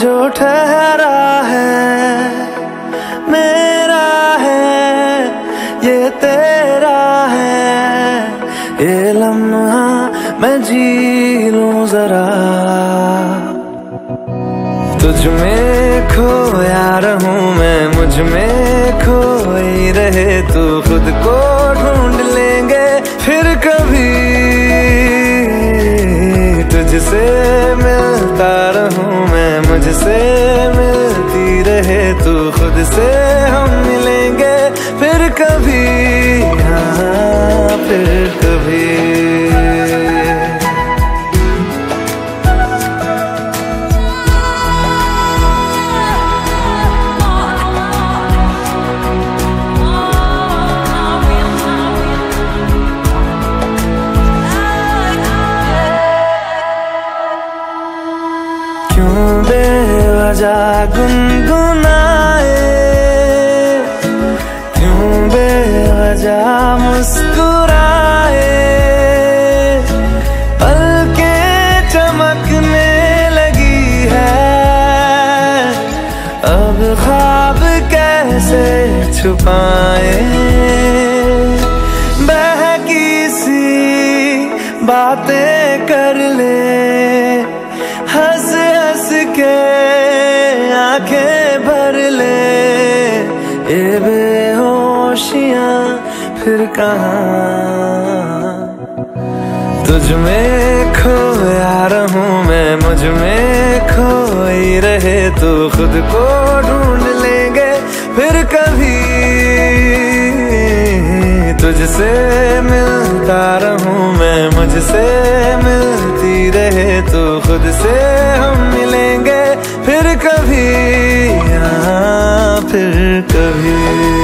जो ठहरा है मेरा है, ये तेरा है, ये लम्हा मैं जी लूं जरा। तुझ में खोया रहूं मैं, मुझ में खोई रहे तू, खुद को ढूंढ लेंगे फिर कभी। तुझसे मिलता रहूं मैं, मुझसे मिलती रहे तू, खुद से हम मिलेंगे फिर कभी। हाँ फिर कभी। क्यों बेवजह गुनगुनाए, क्यों बेवजह मुस्कुराए, पलकें चमकने लगी है, अब ख्वाब कैसे छुपाए। बहकी सी बातें कर ले, हंस हंस के आंखें भर ले, ये बेहोशियां फिर कहाँ। तुझ में खोया रहूं मैं, मुझ में खोई रहे तू, खुद को ढूंढ लेंगे फिर कभी। तुझसे मिलता रहूं मैं, मुझसे मिलती रहे तू, खुद से हम मिलेंगे फिर कभी। हाँ फिर कभी।